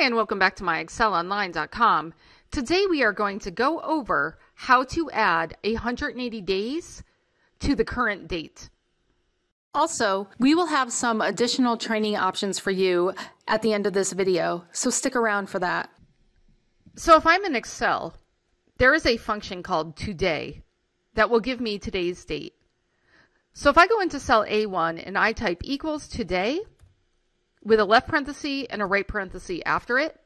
Hi, and welcome back to MyExcelOnline.com. Today we are going to go over how to add 180 days to the current date. Also, we will have some additional training options for you at the end of this video, so stick around for that. So if I'm in Excel, there is a function called TODAY that will give me today's date. So if I go into cell A1 and I type equals today with a left parenthesis and a right parenthesis after it,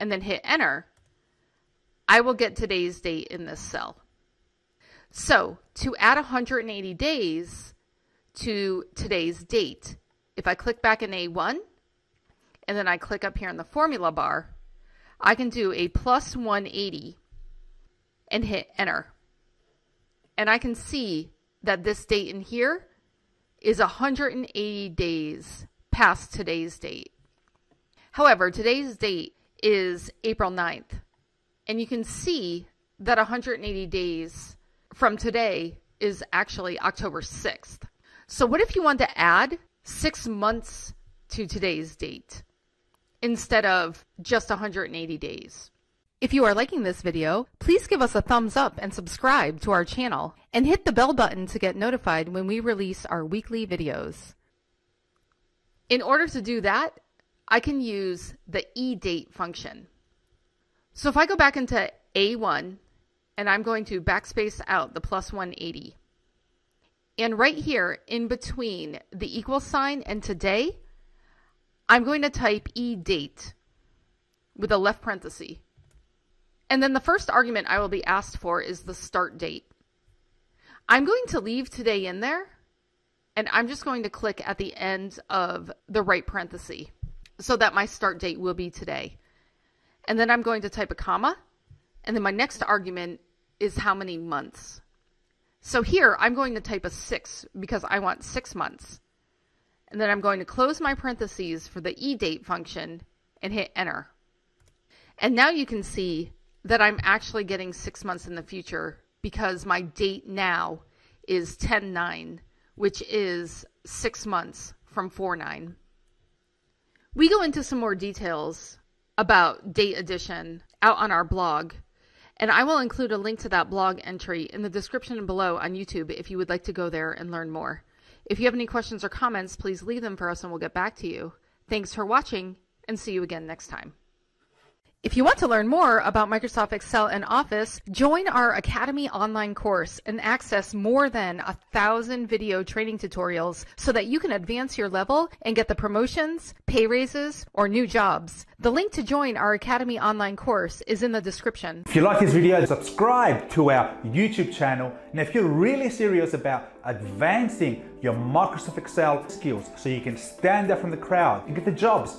and then hit enter, I will get today's date in this cell. So to add 180 days to today's date, if I click back in A1 and then I click up here in the formula bar, I can do a plus 180 and hit enter. And I can see that this date in here is 180 days past today's date. However, today's date is April 9th. And you can see that 180 days from today is actually October 6th. So what if you want to add 6 months to today's date instead of just 180 days? If you are liking this video, please give us a thumbs up and subscribe to our channel and hit the bell button to get notified when we release our weekly videos. In order to do that, I can use the EDATE function. So if I go back into A1 and I'm going to backspace out the plus 180, and right here in between the equal sign and today, I'm going to type EDATE with a left parenthesis. And then the first argument I will be asked for is the start date. I'm going to leave today in there, and I'm just going to click at the end of the right parenthesis so that my start date will be today. And then I'm going to type a comma, and then my next argument is how many months. So here I'm going to type a 6 because I want 6 months. And then I'm going to close my parentheses for the EDATE function and hit enter. And now you can see that I'm actually getting 6 months in the future because my date now is 10/9, which is 6 months from 4/9. We go into some more details about date addition out on our blog, and I will include a link to that blog entry in the description below on YouTube if you would like to go there and learn more. If you have any questions or comments, please leave them for us and we'll get back to you. Thanks for watching, and see you again next time. If you want to learn more about Microsoft Excel and Office, join our Academy online course and access more than 1,000 video training tutorials so that you can advance your level and get the promotions, pay raises, or new jobs. The link to join our Academy online course is in the description. If you like this video, subscribe to our YouTube channel. And if you're really serious about advancing your Microsoft Excel skills so you can stand out from the crowd and get the jobs,